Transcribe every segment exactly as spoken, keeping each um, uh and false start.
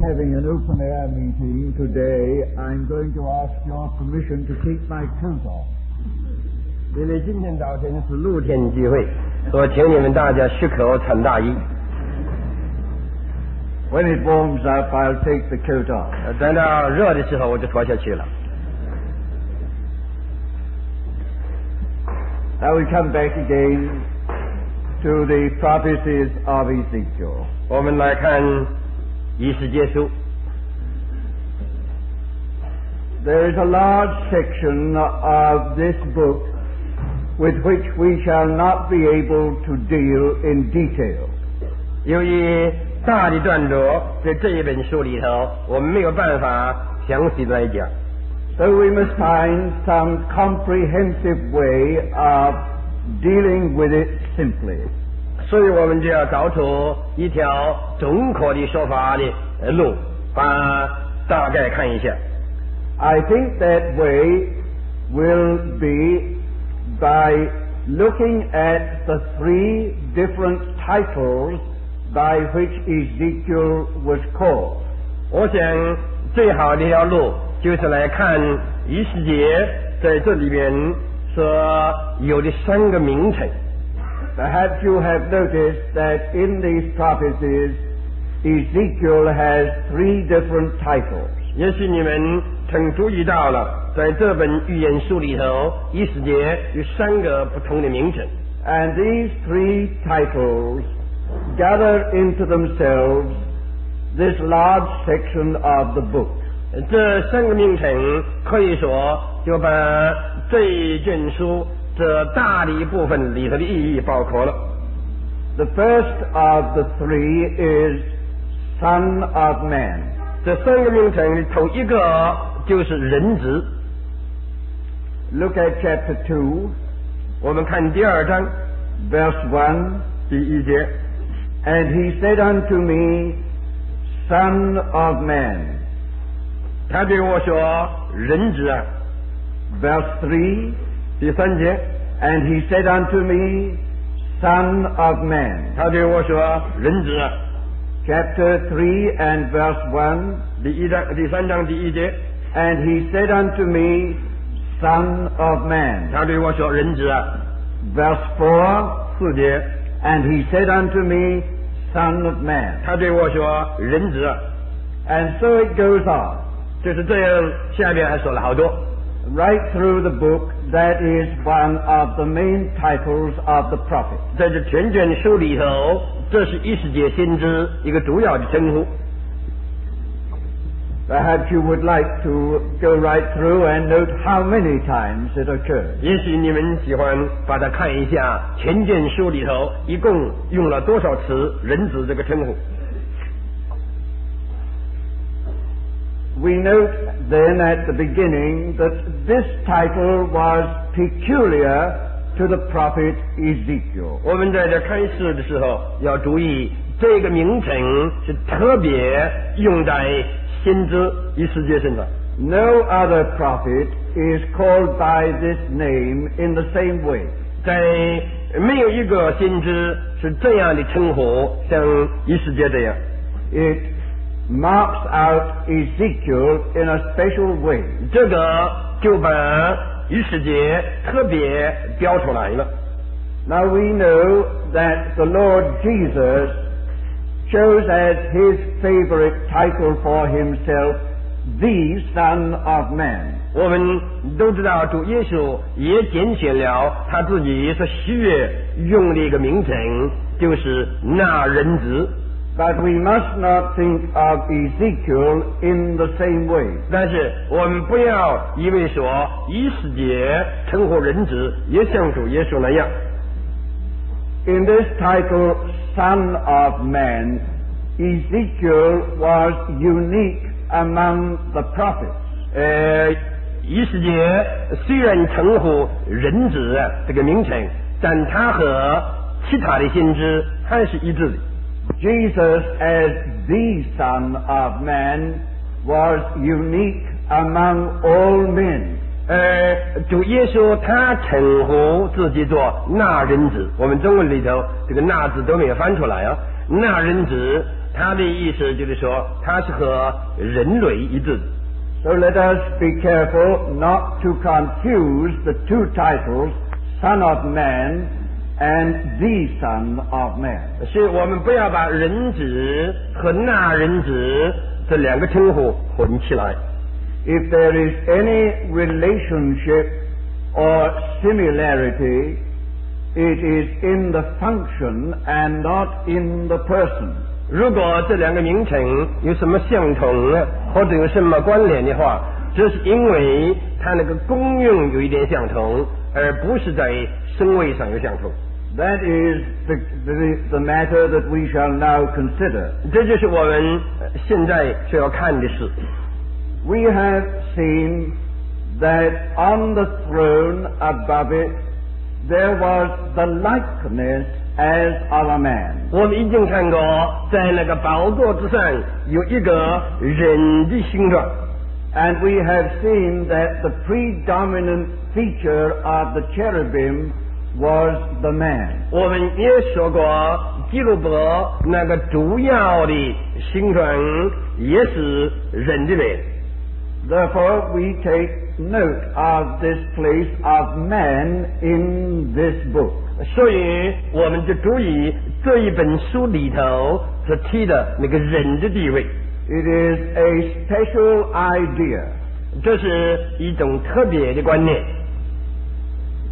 having an open-air meeting today, I'm going to ask your permission to take my coat off. 因为今天早晨是露天聚会，所以请你们大家许可我穿大衣。When it warms up, I'll take the coat off. 等到热的时候，我就脱下去了。Now we come back again to the prophecies of Ezekiel. 我们来看以斯帖书。There is a large section of this book with which we shall not be able to deal in detail. 由于大的段落在这一本书里头，我们没有办法详细来讲。So we must find some comprehensive way of dealing with it simply. 所以我们就要找出一条总括的说法的路，把大概看一下。I think that way will be by looking at the three different titles by which Ezekiel was called. 我想最好的一条路就是来看以斯帖在这里边所有的三个名称。Perhaps you have noticed that in these prophecies, Ezekiel has three different titles. 也许你们曾注意到了。在这本预言书里头，以斯帖有三个不同的名称。And these three titles gather into themselves this large section of the book. 这三个名称可以说就把这一卷书这大的一部分里头的意义包括了。The first of the three is Son of Man. 这三个名称里头一个就是人子。Look at chapter two. 我们看第二章 verse one 第一节。And he said unto me, Son of man. 他对我说，人子啊。Verse three 第三节。And he said unto me, Son of man. 他对我说，人子啊。Chapter three and verse one 第一章第三章第一节。And he said unto me, Son of man. 他对我说，人子啊。Verse four 四节。And he said unto me, Son of man. 他对我说，人子啊。And so it goes on. 就是这样，下面还说了好多。Right through the book, that is one of the main titles of the prophet. 在这全卷书里头，这是以斯帖先知一个主要的称呼。Perhaps you would like to go right through and note how many times it occurs. 也许你们喜欢把它看一下，前卷书里头一共用了多少次“人子”这个称呼。We note then at the beginning that this title was peculiar to the prophet Ezekiel. 我们在这开始的时候要注意，这个名称是特别用在先知以斯帖身上。No other prophet is called by this name in the same way. 在没有一个先知是这样的称呼，像以斯帖这样。It marks out Ezekiel in a special way. 这个就把以斯帖特别标出来了。Now we know that the Lord Jesus chose as his favorite title for himself, the Son of Man. 我们都知道，主耶稣也拣选了他自己所喜悦用的一个名称，就是那人子。But we must not think of Ezekiel in the same way. 但是我们不要以为说以斯帖称呼人子也像主耶稣那样。In this title, Son of Man, Ezekiel was unique among the prophets. 呃，以斯帖虽然称呼人子这个名称，但他和其他的先知还是一致的。Jesus as the Son of Man was unique among all men. 呃，主耶稣他称呼自己做那人子，我们中文里头这个那字都没有翻出来啊。那人子他的意思就是说，他是和人类一致。So let us be careful not to confuse the two titles, Son of Man and the Son of Man. 是我们不要把人子和那人子这两个称呼混起来。If there is any relationship or similarity, it is in the function and not in the person. 如果这两个名称有什么相同或者有什么关联的话，这是因为它那个功用有一点相同，而不是在身位上有相同。That is the, the, the matter that we shall now consider. 这就是我们现在需要看的事。We have seen that on the throne above it there was the likeness as of a man. 我们已经看过，在那个宝座之上有一个人的形状。And we have seen that the predominant feature of the cherubim was the man. 我们也说过，基路伯那个主要的形状也是人的脸。Therefore, we take note of this place of man in this book. 所以我们就注意这一本书里头所提的那个人的地位。It is a special idea. 这是一种特别的观念。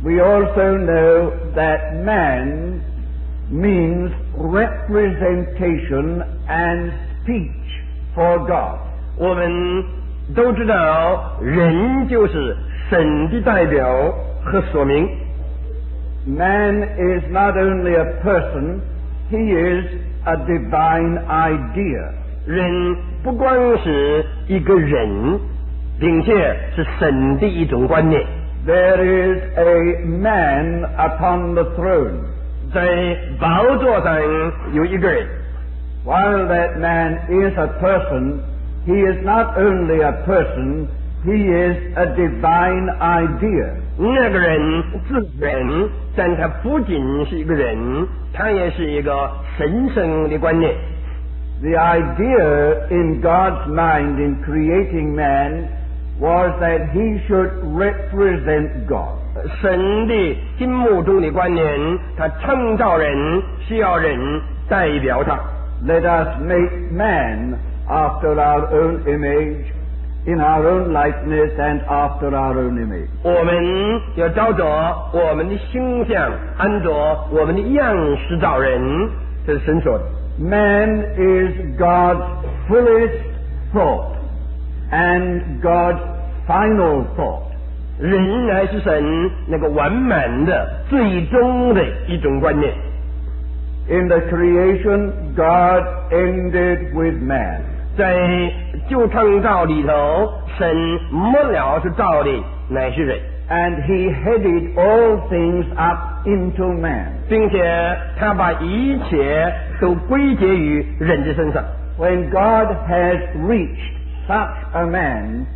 We also know that man means representation and speech for God. 我们都知道人就是神的代表和说明。Man is not only a person, he is a divine idea. 人不光是一个人，并且是神的一种观念。There is a man upon the throne. 在宝座上有一个人。While that man is a person, he is not only a person, he is a divine idea. 那个人自然，但他不仅是一个人，他也是一个神圣的观念。The idea in God's mind in creating man was that he should represent God. 神的心目中的观念，他创造人需要人代表他。Let us make man after our own image, in our own likeness, and after our own image. 我们要照着我们的形象，按照我们的样式造人，这是神说的。Man is God's fullest thought and God's final thought. 人乃是神那个完满的、最终的一种观念。In the creation, God ended with man. 在旧创造里头，神末了是造的乃是人。And he headed all things up into man. 并且他把一切都归结于人的身上。When God has reached such a man,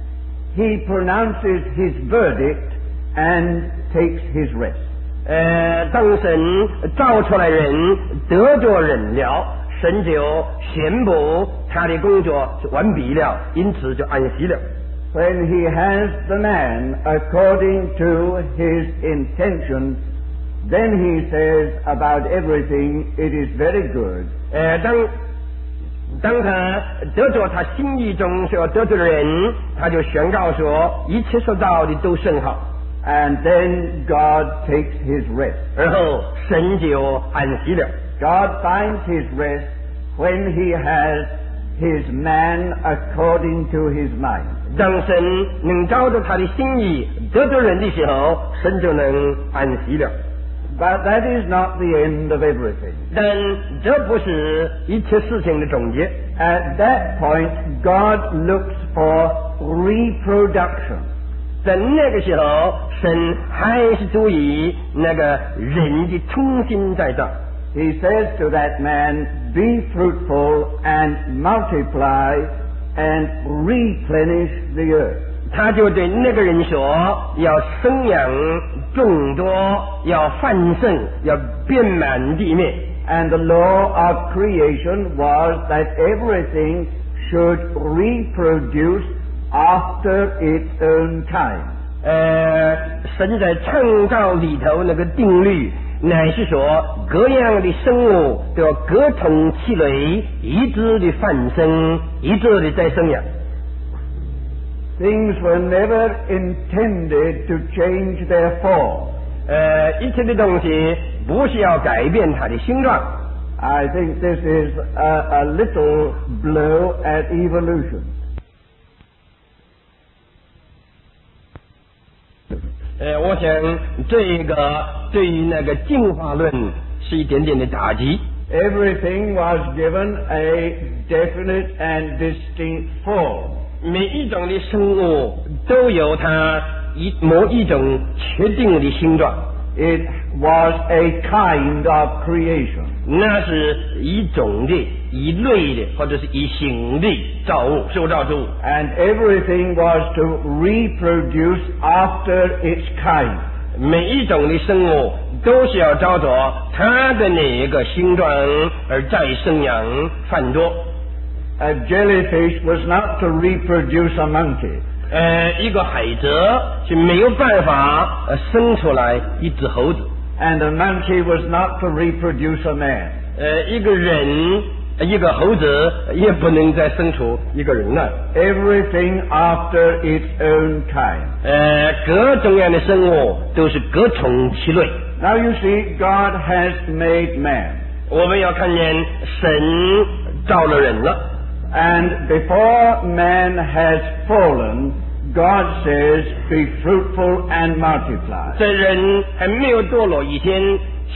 he pronounces his verdict and takes his rest. 呃，当神造出来人，得着人了，神就宣布他的工作是完毕了，因此就安息了。When he has the man according to his intention, then he says about everything, it is very good. 呃，当当他得着他心意中所得着的人，他就宣告说，一切所造的都甚好。And then God takes his rest. 然后神就安息了。God finds his rest when he has his man according to his mind. 当神能照着他的心意得着人的时候，神就能安息了。But that is not the end of everything. 但这不是一切事情的总结。At that point, God looks for reproduction. 在那个时候，神还是注意那个人的重新再造。He says to that man, "Be fruitful and multiply and replenish the earth." 他就对那个人说，要生养众多，要繁盛，要遍满地面。and the law of creation was that everything should reproduce after its own time. 呃，神在创造里头那个定律，乃是说各样的生物都要各从其类，一直的繁生，一直的再生养。Things were never intended to change their form. 呃，一切的东西不是要改变它的形状。I think this is a, a little blow at evolution. 呃，我想这个对于那个进化论是一点点的打击。Everything was given a definite and distinct form. 每一种的生物都有它一某一种确定的形状。It was a kind of creation. 那是一种的、一类的或者是一型的造物、受造之物。And everything was to reproduce after its kind. 每一种的生物都是要照着它的那个形状而再生养繁多。A jellyfish was not to reproduce a monkey. 呃，一个海蜇是没有办法呃生出来一只猴子。And a monkey was not to reproduce a man. 呃，一个人，一个猴子也不能再生出一个人来。Everything after its own kind. 呃，各种样的生物都是各从其类。Now you see, God has made man. 我们要看见神造了人了。And before man has fallen, God says, "Be fruitful and multiply." 在人还没有堕落以前，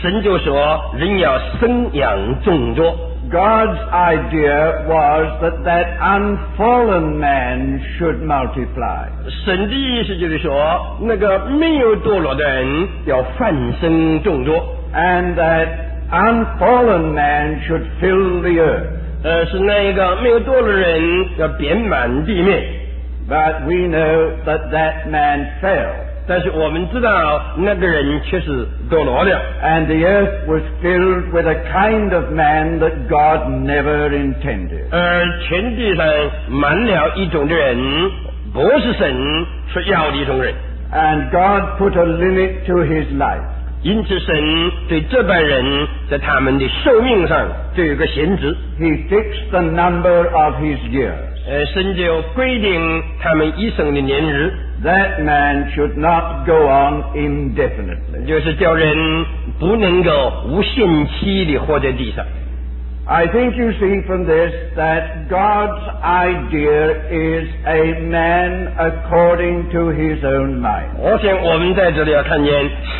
神就说人要生养众多。God's idea was that that unfallen man should multiply. 神的意思就是说，那个没有堕落的人要泛生众多。And that unfallen man should fill the earth. 呃，是那个没有堕落人要遍满地面。But we know that that man fell. 但是我们知道那个人却是堕落的。And the earth was filled with a kind of man that God never intended. 而全地上满了一种的人，不是神所要的一种人。And God put a limit to his life. 因此，神对这般人在他们的寿命上就有个限制。He fixed the number of his years. 呃，神就规定他们一生的年日。That man should not go on indefinitely. 就是叫人不能够无限期地活在地上。I think you see from this that God's idea is a man according to his own mind. 我想我们在这里要看见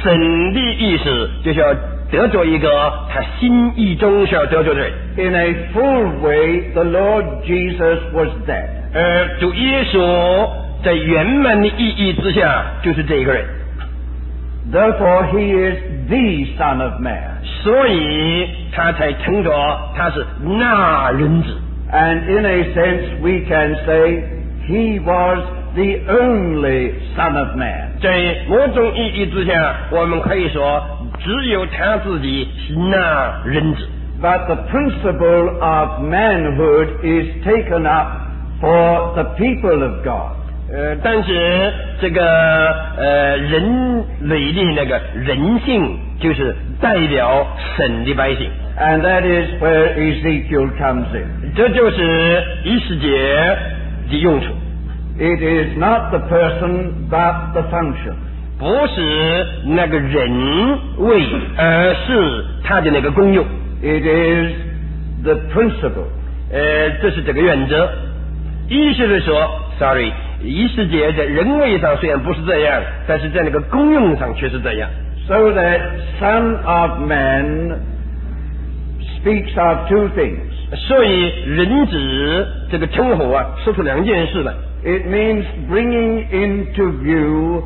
神的意思，就是要得着一个他心意中是要得着的人。In a full way, the Lord Jesus was that. 而主耶稣在圆满的意义之下就是这一个人。Therefore, he is the Son of Man. 所以他才称作他是那人子。And in a sense, we can say he was the only Son of Man. 在某种意义之下，我们可以说。只有他自己是那人子。But the principle of manhood is taken up for the people of God. 呃，但是这个呃人类的那个人性就是代表神的百姓。And that is where Ezekiel comes in. 这就是以斯帖的用处。It is not the person, but the function. 不是那个人为，而是他的那个功用。It is the principle. 呃，这是这个原则。意思是说 ，sorry， 以斯帖在人为上虽然不是这样，但是在那个功用上却是这样。So that Son of Man speaks of two things. 所以人子这个称呼啊，说出两件事来。It means bringing into view.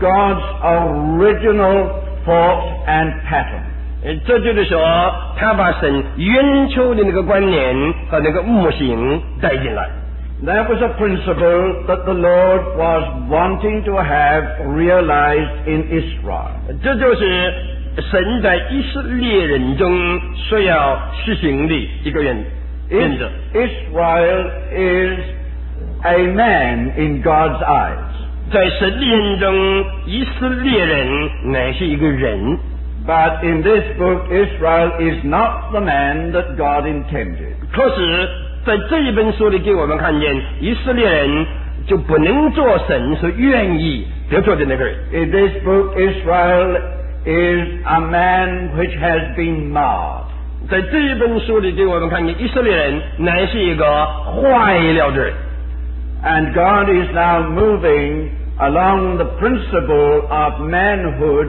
God's original thought and pattern. 这就是说，他把神原初的那个观念和那个模型带进来。That was a principle that the Lord was wanting to have realized in Israel. 这就是神在以色列人中所要施行的一个原则。 Israel is a man in God's eyes. 在神的眼中，以色列人乃是一个人。 But in this book, Israel is not the man that God intended. 可是在这一本书里给我们看见，以色列人就不能做神所愿意得做的那个人。 In this book, Israel is a man which has been marred. 在这一本书里给我们看见，以色列人乃是一个坏了的人。 And God is now moving along the principle of manhood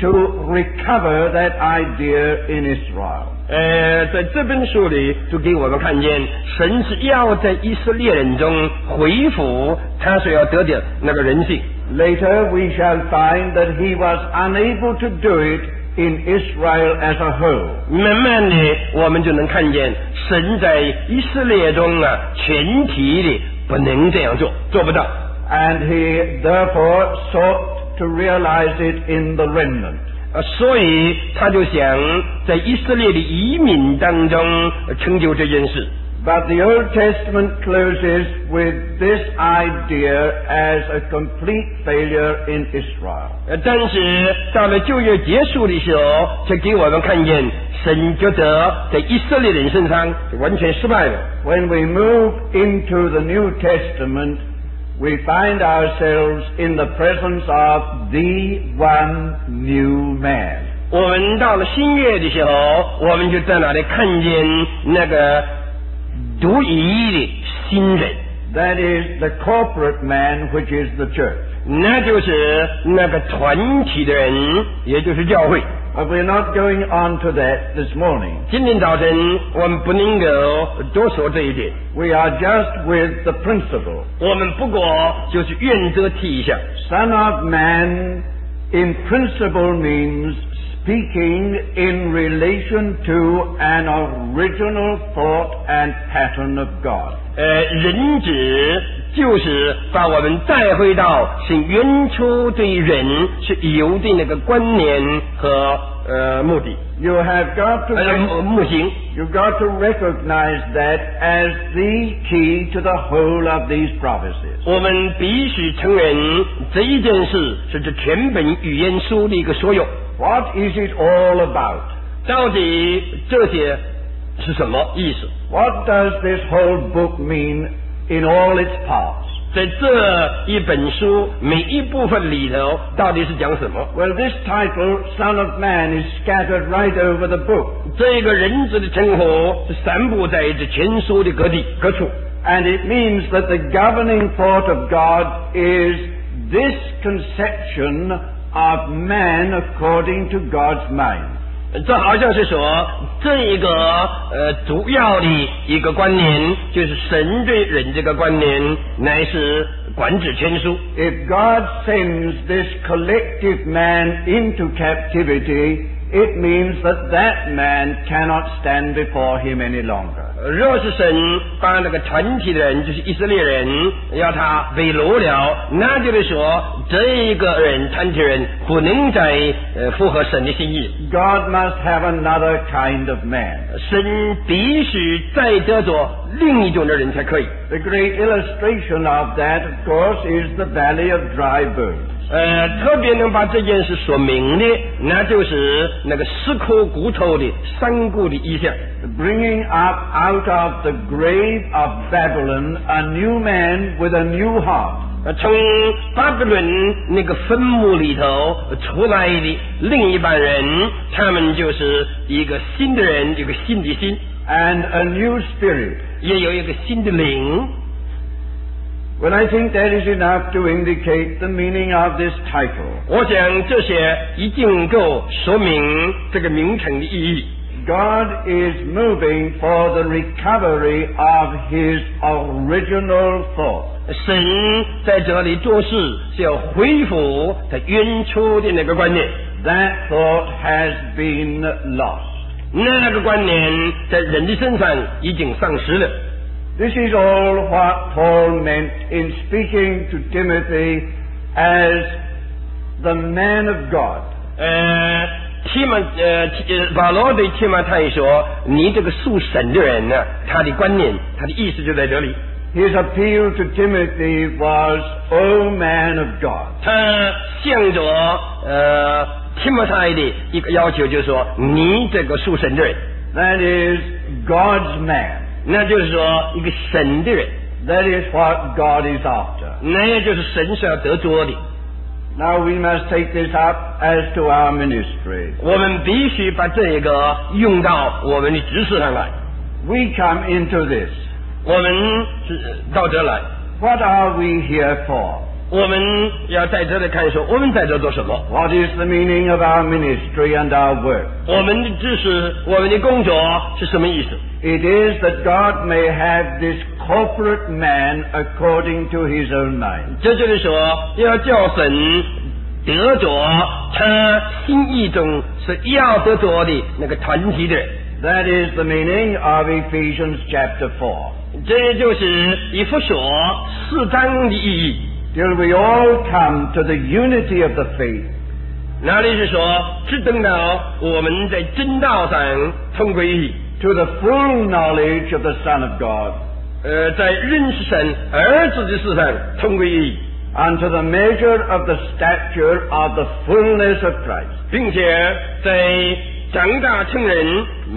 to recover that idea in Israel. 呃，在这本书里就给我们看见，神是要在以色列人中恢复他所要得的那个人性。Later we shall find that he was unable to do it in Israel as a whole. 慢慢的，我们就能看见神在以色列中啊，全体的。 不能这样做，做不到。And he therefore sought to realize it in the remnant. 呃，所以他就想在以色列的移民当中成就这件事。But the Old Testament closes with this idea as a complete failure in Israel. 呃，但是到了旧约结束的时候，却给我们看见。 神觉得在以色列人身上完全失败了。When we move into the New Testament, we find ourselves in the presence of the one new man. 我们到了新约的时候，我们就在哪里看见那个独一的新人 ？That is the corporate man, which is the church. 那就是那个团体的人，也就是教会。 But we're not going on to that this morning. 今天早晨我们不能够多说这一点。We are just with the principle. 我们不过就是原则提一下。Son of man in principle means speaking in relation to an original thought and pattern of God. 呃，人子就是把我们带回到是原初对人是有的那个观念和呃目的。You have got to 呃目行。You've got to recognize that as the key to the whole of these prophecies. 我们必须承认这一件事是这全本预言书的一个所有。What is it all about? 到底这些？ 是什么意思 ？What does this whole book mean in all its parts？ 在这一本书每一部分里头到底是讲什么 ？Well, this title "Son of Man" is scattered right over the book. 这个人子的称呼是散布在这全书的各地各处。And it means that the governing thought of God is this conception of man according to God's mind. 这好像是说，这一个呃主要的一个观念，就是神对人这个观念，乃是管制全书。If God sends this collective man into captivity, it means that that man cannot stand before him any longer. 若是神把那个团体的人，就是以色列人，要他被掳了，那就是说，这一个人团体人不能再呃符合神的心意。God must have another kind of man. 神必须再得着另一种的人才可以。The great illustration of that, of course, is the valley of dry bones. 呃，特别能把这件事说明的，那就是那个石窟骨头的山谷的意象。Bringing up out of the grave of Babylon a new man with a new heart. 呃，从巴比伦那个坟墓里头出来的另一班人，他们就是一个新的人，一个新的心。And a new spirit. 也有一个新的灵。 Well, I think that is enough to indicate the meaning of this title. 我想这些已经够说明这个名称的意义。God is moving for the recovery of His original thought. 神在这里做事是要恢复他原初的那个观念。That thought has been lost. 那个观念在人的身上已经丧失了。 This is all what Paul meant in speaking to Timothy as the man of God. 呃，提摩呃保罗对提摩太说：“你这个属神的人呢，他的观念，他的意思就在这里。” His appeal to Timothy was, "O man of God." 他向着呃提摩太的一个要求就是说：“你这个属神的人。” That is God's man. 那就是说一个神的人。That is what God is after. 那也就是神是要得着的。Now we must take this up as to our ministry. 我们必须把这个用到我们的职事上来。We come into this. 我们到这来。What are we here for? 我们要在这里看说，我们在这做什么 ？What is the meaning of our ministry and our work? 我们的职事，我们的工作是什么意思 ？It is that God may have this corporate man according to His own mind. 这就是说，要叫神得着他心意中是要得着的那个团体的人。That is the meaning of Ephesians chapter four. 这就是以弗所四章的意义。Till we all come to the unity of the faith. 那里是说，只等到我们在真道上同归于一。To the full knowledge of the Son of God. 呃，在认识神儿子的事上同归于一 ，unto the measure of the stature of the fullness of Christ， 并且在长大成人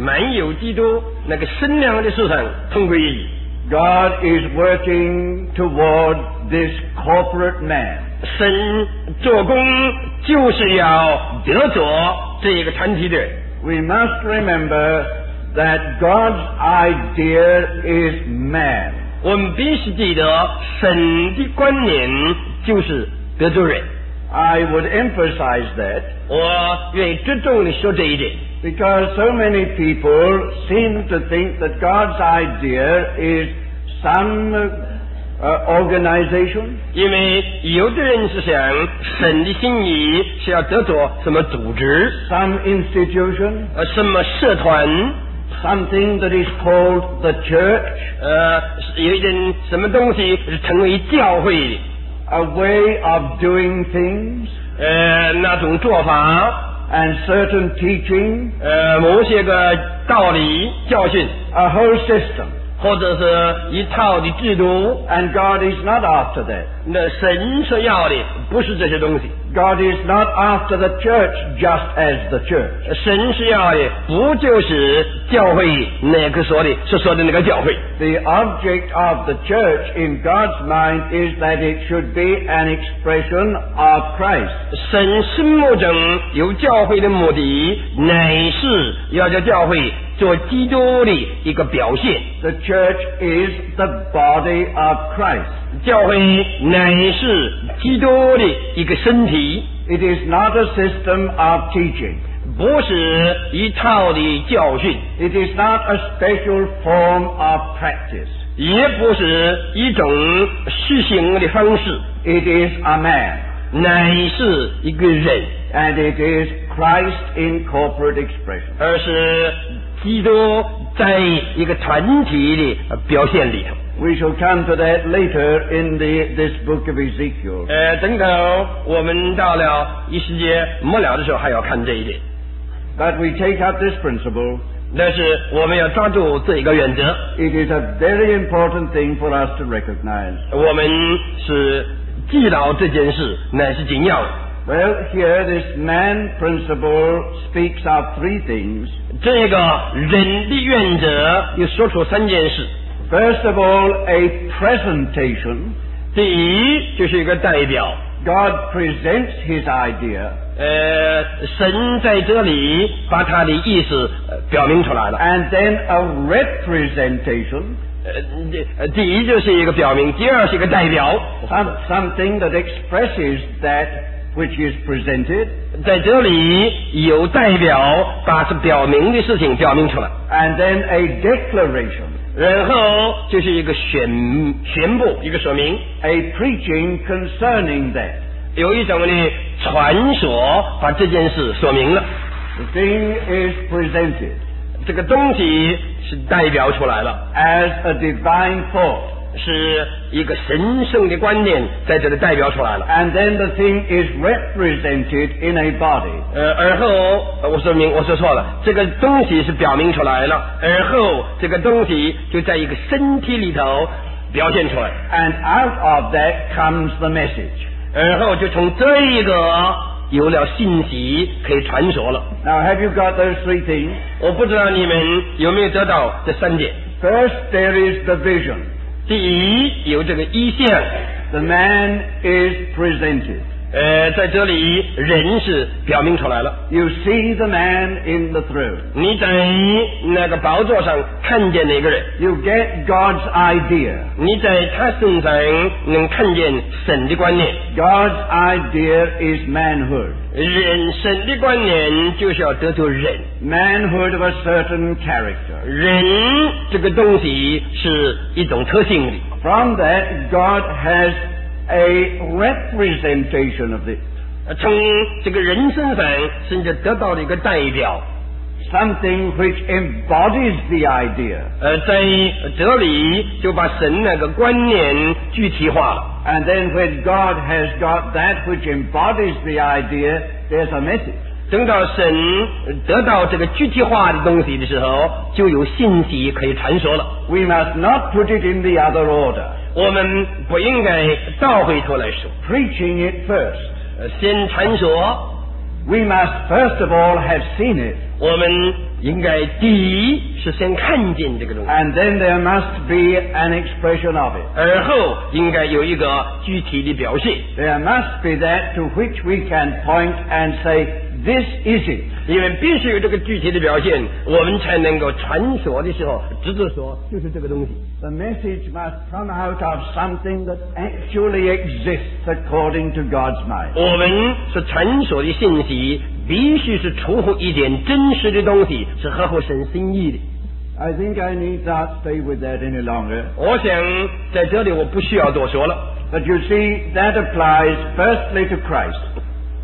满有基督那个身量的事上同归于一。God is working toward this corporate man。神做工就是要得着这一个团体的人。We must remember。That God's idea is man. 我们必须记得，神的观念就是得着人。I would emphasize that. 我愿意着重地说这一点。Because so many people seem to think that God's idea is some uh, organization. 因为有的人是想，神的心意是要得着什么组织 ，some institution， 呃，什么社团。Something that is called the church, 呃，有一点什么东西是成为教会 ，a way of doing things， 呃，那种做法 ，and certain teaching， 呃，某些个道理教训 ，a whole system， 或者是一套的制度 ，and God is not after that， 那神所要的不是这些东西。God is not after the church just as the church. 神是要的不就是教会那个说的是说的那个教会。The object of the church in God's mind is that it should be an expression of Christ. 神心目中有教会的目的，乃是要叫教会做基督的一个表现。The church is the body of Christ.教会乃是基督的一个身体。It is not a system of teaching. 不是一套的教训。It is not a special form of practice. 也不是一种施行的方式。It is a man. 乃是一个人。And it is Christ in corporate expression. 而是基督在一个团体的表现里头。We shall come to that later in the, this book of Ezekiel. 呃，等到我们到了以西结末了的时候，还要看这一点。But we take up this principle. 但是我们要抓住这一个原则。It is a very important thing for us to recognize. 我们是记牢这件事，乃是紧要的。Well, here this man principle speaks of three things. 这个人的原则又说出三件事。First of all, a presentation. 第一就是一个代表。God presents His idea. 呃，神在这里把他的意思表明出来了。And then a representation. 呃，第一就是一个表明，第二是一个代表。Something that expresses that which is presented. 在这里有代表把表明的事情表明出来。And then a declaration.然后就是一个宣宣布，一个说明。A preaching concerning that， 有一种呢传说把这件事说明了。The thing is presented， 这个东西是代表出来了。As a divine thought，是一个神圣的观念在这里代表出来了。And then the thing is represented in a body. 呃，而后我说明我说错了，这个东西是表明出来了，而后这个东西就在一个身体里头表现出来。And out of that comes the message. 而后就从这一个有了信息可以传说了。Now have you got those three things? 我不知道你们有没有得到这三点。First, there is the vision. 第一，有这个意象。The man is presented. 呃，在这里人是表明出来了。You see the man in the throne. 你在那个宝座上看见那个人。You get God's idea. 你在他身上能看见神的观念。God's idea is manhood. 人神的观念就是要得出人。Manhood of a certain character. 人这个东西是一种特性的。From that, God has a representation of this. 从这个人身上甚至得到了一个代表。Something which embodies the idea. 呃，在这里就把神那个观念具体化了。And then when God has got that which embodies the idea, there's a message. 等到神得到这个具体化的东西的时候，就有信息可以传说了。We must not put it in the other order. 我们不应该倒回头来说。Preaching it first. 先传说。We must first of all have seen it. 我们应该第一是先看见这个东西。And then there must be an expression of it. 而后应该有一个具体的表现。There must be that to which we can point and say, this is it. 因为必须有这个具体的表现，我们才能够传说的时候直接说就是这个东西。The message must come out of something that actually exists according to God's mind. 我们所传说的信息必须是出乎一点真实的东西，是合乎神心意的。I think I need not stay with that any longer. 我想在这里我不需要多说了。But you see, that applies firstly to Christ.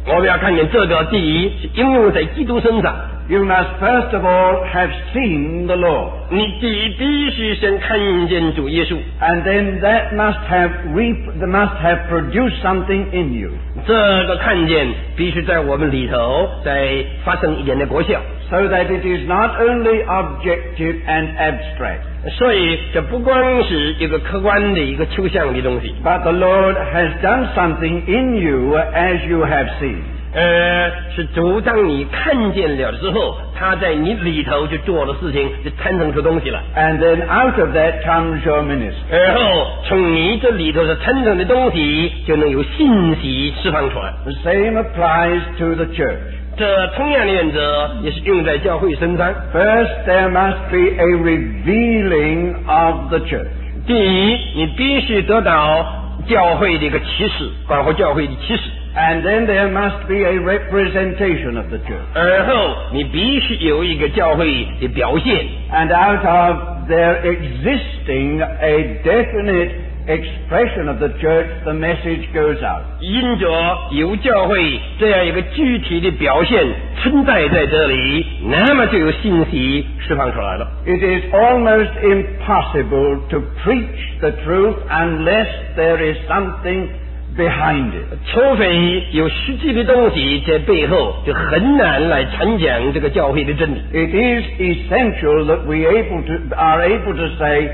我们要看见这个第一是应用在基督身上。You must first of all have seen the Lord. 你第一必须先看见主耶稣。And then that must have reap, that must have produced something in you. 这个看见必须在我们里头再发生一点的果效。So that it is not only objective and abstract. 所以这不光是一个客观的一个抽象的东西。But the Lord has done something in you as you have seen. 呃，是主当你看见了之后，他在你里头就做了事情，就产生出东西了。And then out of that comes your ministry. 然后从你这里头所产生的东西，就能有信息释放出来。The same applies to the church. 这同样的原则也是用在教会身上。First, there must be a revealing of the church. 第一，你必须得到教会的一个启示，包括教会的启示。And then there must be a representation of the church. 而后你必须有一个教会的表现。And out of there existing a definite expression of the church, the message goes out. 因着有教会这样一个具体的表现存在在这里，那么就有信息释放出来了。It is almost impossible to preach the truth unless there is something behind it. 除非有实际的东西在背后，就很难来传讲这个教会的真理。It is essential that we able to are able to say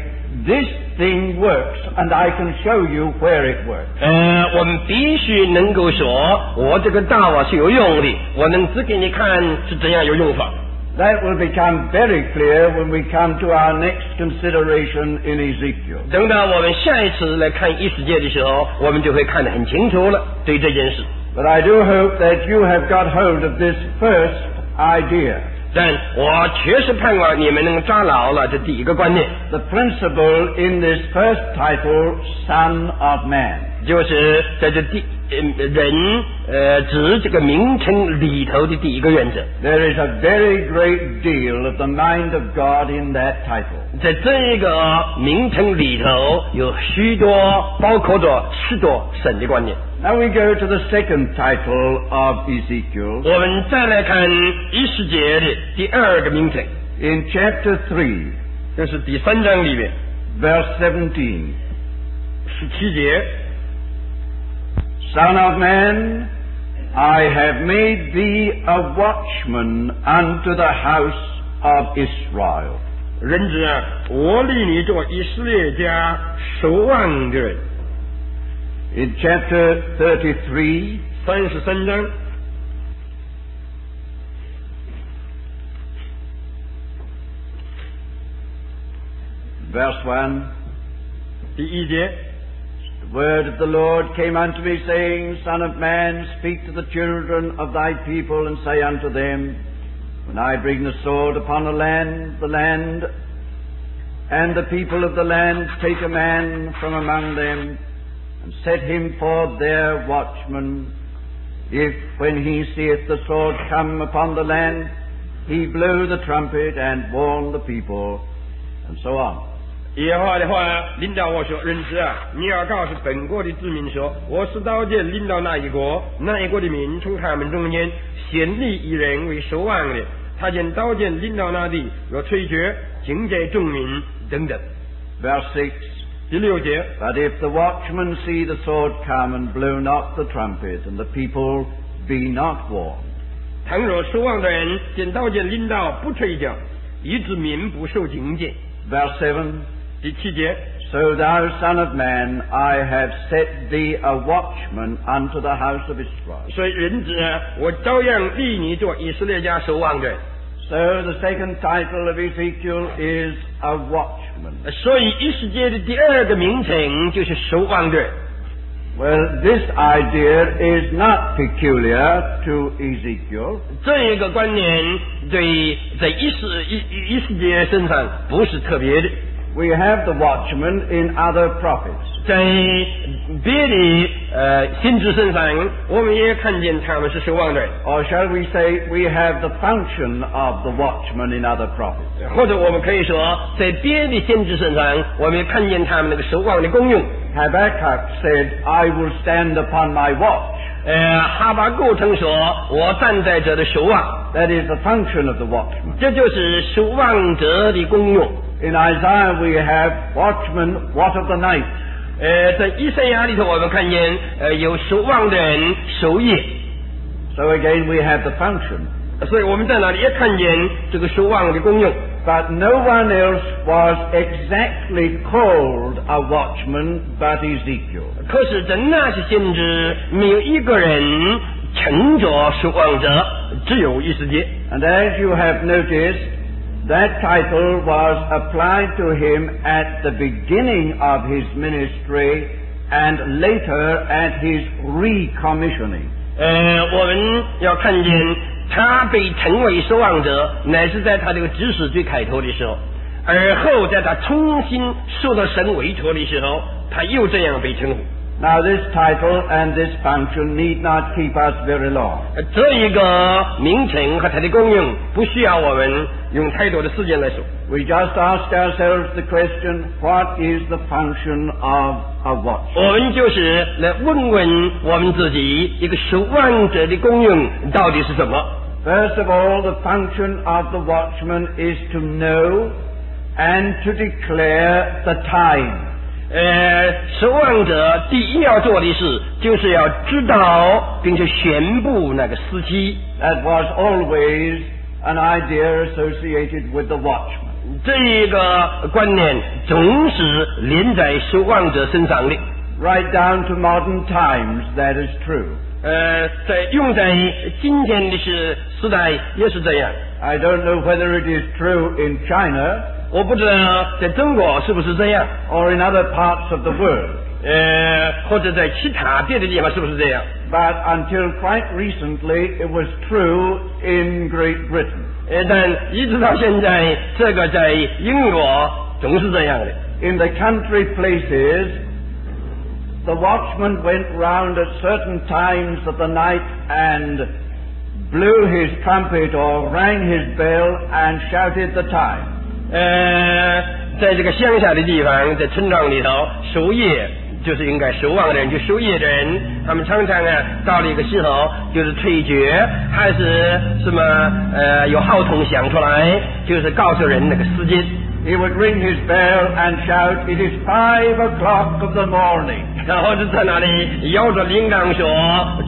this thing works, and I can show you where it works. 呃，我们必须能够说，我这个道啊是有用的，我能指给你看是怎样有用法。That will become very clear when we come to our next consideration in Ezekiel. 等到我们下一次来看以斯帖的时候，我们就会看得很清楚了，对这件事。But I do hope that you have got hold of this first idea. 但我确实盼望你们能抓牢了这第一个观念。The principle in this first title, Son of Man. 就是在这第人呃指这个名称里头的第一个原则。There is a very great deal of the mind of God in that title. 在这个名称里头有许多包括着许多神的观念。Now we go to the second title of Ezekiel. 我们再来看以斯帖的第二个名称。In chapter three, 这是第三章里面 verse seventeen. 十七节 Son of man, I have made thee a watchman unto the house of Israel. 人子啊，我立你做以色列家守望的人。In chapter thirty-three, 三十三章。Verse one. 第一节 The word of the Lord came unto me, saying, Son of man, speak to the children of thy people, and say unto them, When I bring the sword upon the land, the land, and the people of the land take a man from among them, and set him for their watchman, if when he seeth the sword come upon the land, he blow the trumpet and warn the people, and so on. 耶和华的话领导我说：“人子啊，你要告诉本国的子民说，我是刀剑领导那一国，那一国的民从他们中间选立一人为首望的。他见刀剑领导那地，若吹角，警戒众民等等。” Verse six. 第六节。But if the watchman see the sword come and blow not the trumpet, and the people be not warned. 倘若守望的人见刀剑领导不吹角，以致民不受警戒。Verse seven.第七节 So thou, son of man, I have set thee a watchman unto the house of Israel. 所以人子啊，我照样立你做以色列家守望的。So the second title of Ezekiel is a watchman. 所以以斯帖的第二个名称就是守望的。Well, this idea is not peculiar to Ezekiel. 这一个观念对在以斯以以斯帖身上不是特别的。We have the watchman in other prophets. 在别的呃先知身上，我们也看见他们是守望的。Or shall we say we have the function of the watchman in other prophets? 或者我们可以说，在别的先知身上，我们也看见他们那个守望的功用。Habakkuk said, "I will stand upon my watch." 呃，哈巴谷曾说，我站在这的守望。That is the function of the watchman. 这就是守望者的功用。In Isaiah we have watchmen, watch of the night. 呃，在以赛亚里头，我们看见呃有守望的人守夜。So again we have the function. 所以我们在那里也看见这个守望的功用。But no one else was exactly called a watchman but Ezekiel. 可是在那些先知没有一个人称作守望者，只有以斯帖。And as you have noticed.That title was applied to him at the beginning of his ministry and later at his recommissioning. 呃，我们要看见他被称为守望者，乃是在他这个职事最开头的时候，而后在他重新受到神委托的时候，他又这样被称呼。Now this title and this function need not keep us very long. 这一个名称和它的功用不需要我们用太多的时间来说。We just ask ourselves the question, what is the function of a watchman? 我们就是来问问我们自己，一个守望者的功用到底是什么？ First of all, the function of the watchman is to know and to declare the time.呃，守望者第一要做的事，就是要知道并且宣布那个时期。That was always an idea associated with the watchman. 这一个观念总是连在守望者身上的。Right down to modern times, that is true. 呃，在用在今天的时时代也是这样。I don't know whether it is true in China.我不知道在中国是不是这样 ，or in other parts of the world， 呃，或者在其他别的地方是不是这样 ？But until quite recently, it was true in Great Britain。呃，但一直到现在，这个在英国总是这样的。In the country places, the watchman went round at certain times of the night and blew his trumpet or rang his bell and shouted the time.呃，在这个乡下的地方，在村庄里头守夜，就是应该守望的人，就守夜的人，他们常常啊，到了一个时候，就是吹角，还是什么呃，有号筒响出来，就是告诉人那个时间。he would ring his bell and shout, "It is five o'clock of the morning." 然后就在那里摇着铃铛说：“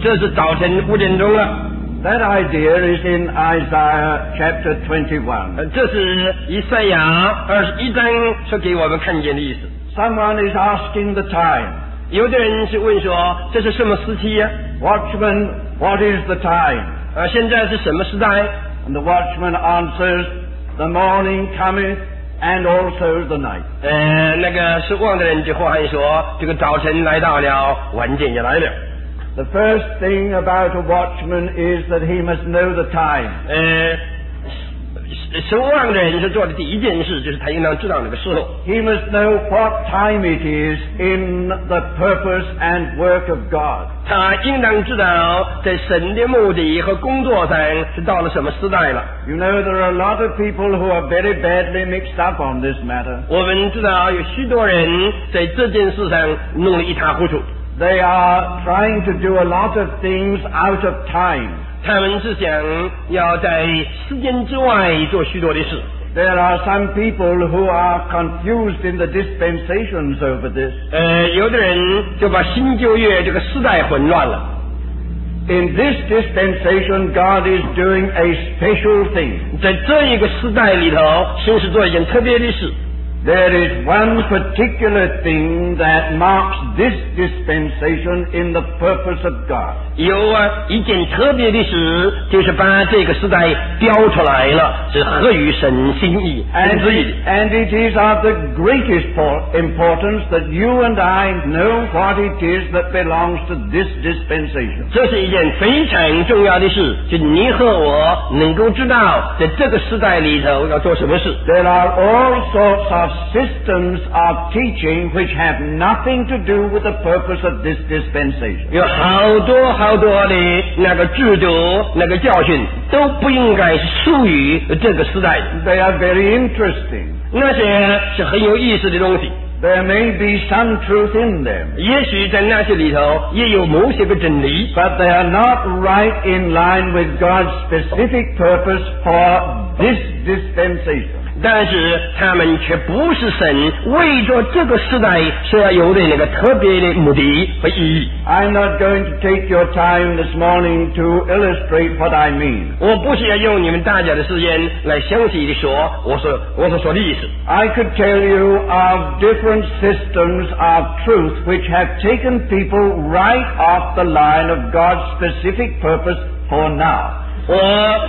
这是早晨五点钟了。” That idea is in Isaiah chapter twenty-one. 这是以赛亚二十一章所给我们看见的意思。Someone is asking the time. 有的人是问说这是什么时期呀、啊、？Watchman, what is the time? 呃，现在是什么时代 ？And the watchman answers, "The morning cometh, and also the night." 呃，那个守望的人就呼喊说，这个早晨来到了，晚间也来了。The first thing about a watchman is that he must know the time. 呃，守望的人所做的第一件事就是他应当知道那个时候。He must know what time it is in the purpose and work of God. 他应当知道在神的目的和工作上是到了什么时代了。You know there are a lot of people who are very badly mixed up on this matter. 我们知道有许多人在这件事上弄得一塌糊涂。They are trying to do a lot of things out of time. 他们是想要在时间之外做许多的事。There are some people who are confused in the dispensations over this. 呃，有的人就把新旧约这个时代混乱了。In this dispensation, God is doing a special thing. 在这一个时代里头，神是做一件特别的事。There is one particular thing that marks this dispensation in the purpose of God. 有啊，一件特别的事，就是把这个时代标出来了，是合于神心意。And and it is of the greatest importance that you and I know what it is that belongs to this dispensation. 这是一件非常重要的事，就你和我能够知道，在这个时代里头要做什么事。There are all sorts of systems of teaching which have nothing to do with the purpose of this dispensation. 有好多好多的那个制度、那个教训都不应该属于这个时代的。They are very interesting. 那些是很有意思的东西。There may be some truth in them. 也许在那些里头也有某些个真理。But they are not right in line with God's specific purpose for this dispensation. 但是他们却不是神为着这个时代所要有的那个特别的目的和意义。I'm not going to take your time this morning to illustrate what I mean. 我不是要用你们大家的时间来详细的说我所我所说的意思。I could tell you of different systems of truth which have taken people right off the line of God's specific purpose for now.我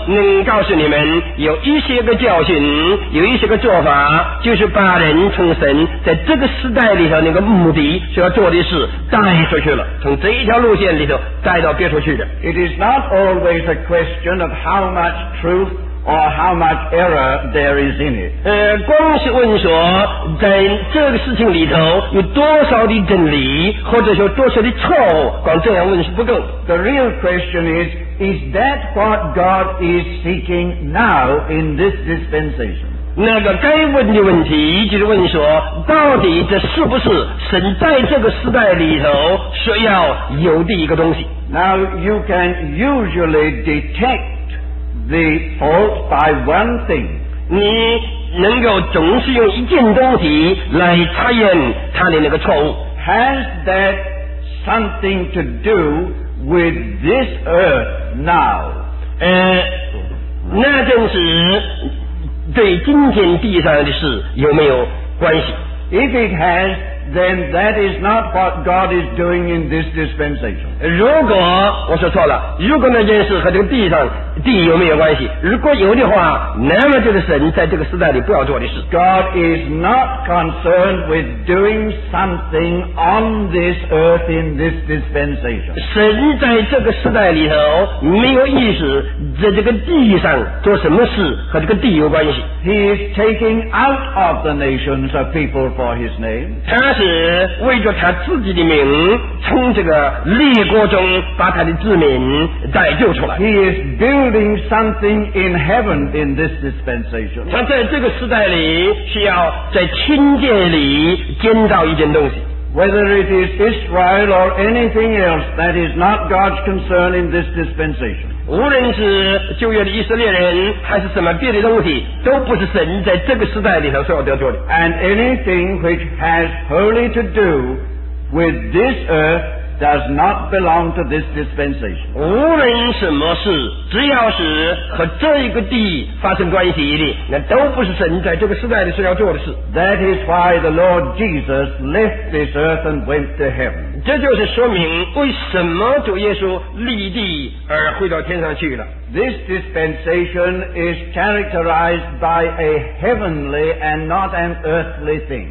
能告诉你们，有一些个教训，有一些个做法，就是把人从神在这个时代里头那个目的所要做的事带出去了，从这一条路线里头带到别处去的。It is not always a question of how much truth or how much error there is in it. 呃，光是问说在这个事情里头有多少的真理，或者说多少的错误，光这样问是不够。The real question is.Is that what God is seeking now in this dispensation? 那个该问的问题就是问说，到底这是不是神在这个时代里头所要有的一个东西 ？Now you can usually detect the fault by one thing. 你能够总是用一件东西来查验它的那个错误。Has that something to do with this earth now? 呃，那正是对今天地上的事有没有关系 ？If it has, then that is not what God is doing in this dispensation. 如果我说错了，如果那件事和这个地上地有没有关系？如果有的话，那么这个神在这个时代里不要做的事。God is not concerned with doing something on this earth in this dispensation. 神在这个时代里头没有意识在这个地上做什么事和这个地有关系。He is taking out of the nations of people for His name. 他是为着他自己的名，从这个列国中把他的子民带救出来。He is building.Building something in heaven in this dispensation. 他在这个时代里需要在天界里建造一件东西。whether it is Israel or anything else, that is not God's concern in this dispensation. 无论是旧约的以色列人，还是什么别的问题，都不是神在这个时代里头所要得着的。And anything which has wholly to do with this earth does not belong to this dispensation. 无论什么事，只要是和这个地发生关系的，那都不是神在这个时代里所要做的事。That is why the Lord Jesus left this earth and went to heaven. 这就是说明为什么主耶稣离地而回到天上去了。This dispensation is characterized by a heavenly and not an earthly thing.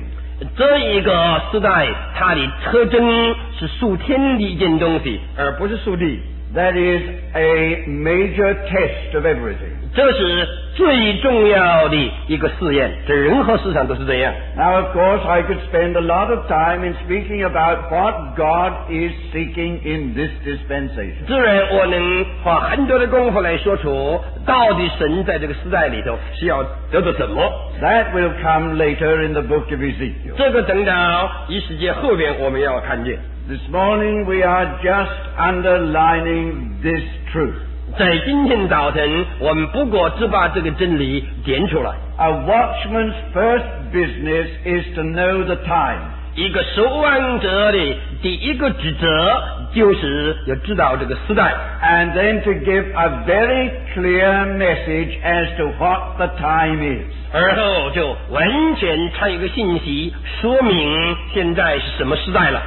这一个时代，它的特征是属天的一件东西，而不是属地。That is a major test of everything. 这是最重要的一个试验，在任何市场都是这样。Now, of course, I could spend a lot of time in speaking about what God is seeking in this dispensation. 自然，我能花很多的功夫来说出到底神在这个时代里头需要得到什么。That will come later in the book of Ezekiel. 这个等到以西结后边我们要看见。This morning we are just underlining this truth. 在今天早晨，我们不过只把这个真理点出来。A watchman's first business is to know the time. 一个守望者的第一个职责就是要知道这个时代。And then to give a very clear message as to what the time is. 而后就完全差一个信息，说明现在是什么时代了。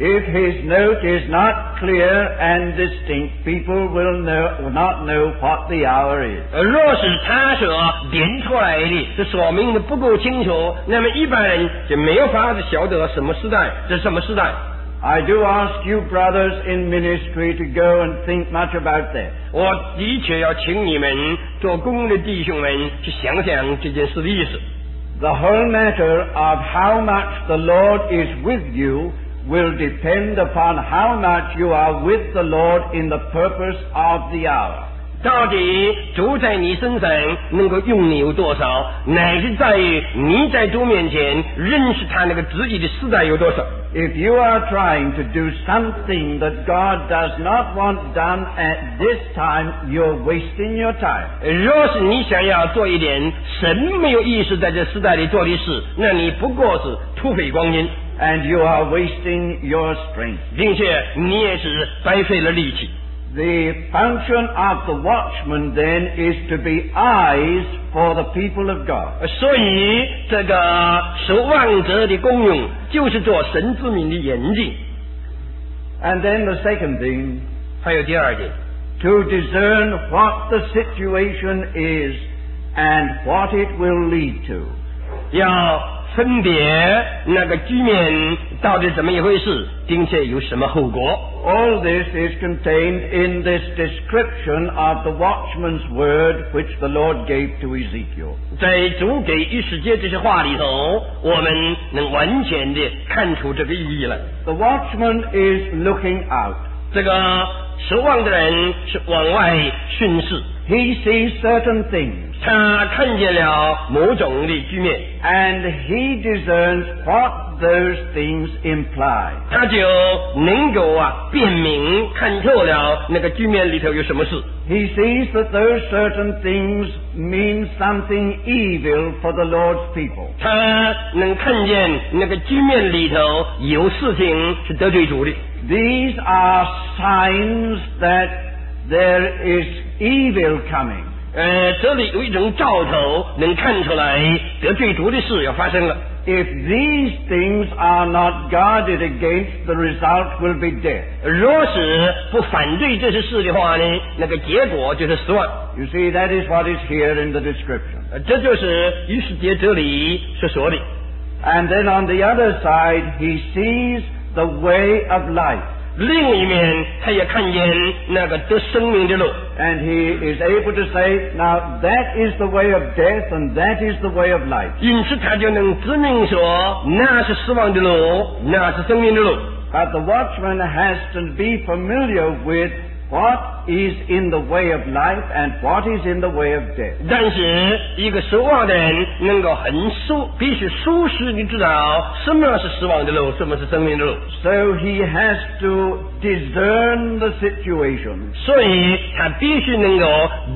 If his note is not clear and distinct, people will, know, will not know what the hour is. 若是他所点出来的这说明的不够清楚，那么一般人就没有法子晓得什么时代，这是什么时代。I do ask you, brothers in ministry, to go and think much about that. 我的确要请你们做工的弟兄们去想想这件事的意思。The whole matter of how much the Lord is with you will depend upon how much you are with the Lord in the purpose of the hour. 到底主在你身上能够用你有多少，乃是在于你在主面前认识他那个自己的时代有多少。If you are trying to do something that God does not want done at this time, you're wasting your time. 若是你想要做一点神没有意识在这时代里做的事，那你不过是突飞光阴。And you are wasting your strength. 并且你也是白费了力气。The function of the watchman then is to be eyes for the people of God. 所以这个守望者的功用就是做神子民的眼睛。And then the second thing, 还有第二点 ，to discern what the situation is and what it will lead to. 要分别那个局面到底怎么一回事，并且有什么后果。All this is contained in this description of the watchman's word which the Lord gave to Ezekiel. 在主给以西结这些话里头，我们能完全的看出这个意义来。The watchman is looking out. 这个守望的人是往外巡视。He sees certain things. 他看见了某种的局面 ，and he discerns what those things imply. 他就能够啊辨明看透了那个局面里头有什么事。He sees that those certain things mean something evil for the Lord's people. 他能看见那个局面里头有事情是得罪主的。These are signs that there is evil coming. 呃，这里有一种兆头，能看出来得罪主的事要发生了。If these things are not guarded against, the result will be death. 若是不反对这些事的话呢，那个结果就是死亡。You see, that is what is here in the description. 呃，这就是以西结这里所说的。And then on the other side, he sees the way of life. 另一面，他也看见那个得生命的路。And he is able to say, now that is the way of death, and that is the way of life. 因此，他就能指明说，那是死亡的路，那是生命的路。But the watchman has to be familiar with what is in the way of life and what is in the way of death. 但是一个守望的人能够很舒，必须舒适地知道什么是死亡的路，什么是生命的路。So he has to discern the situation. 所以他必须能够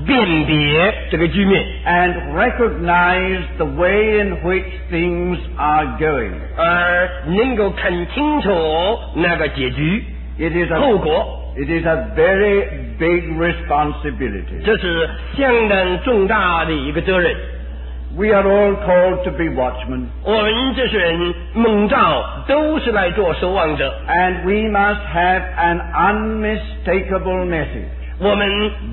辨别这个局面 and recognize the way in which things are going. 而能够看清楚那个结局。It is a 后果。It is a very big responsibility. 这是相当重大的一个责任。We are all called to be watchmen. 我们这些人蒙召都是来做守望者。And we must have an unmistakable message. 我们